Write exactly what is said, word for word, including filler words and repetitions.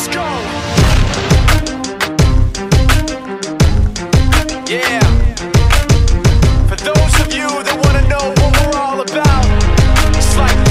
Let's go!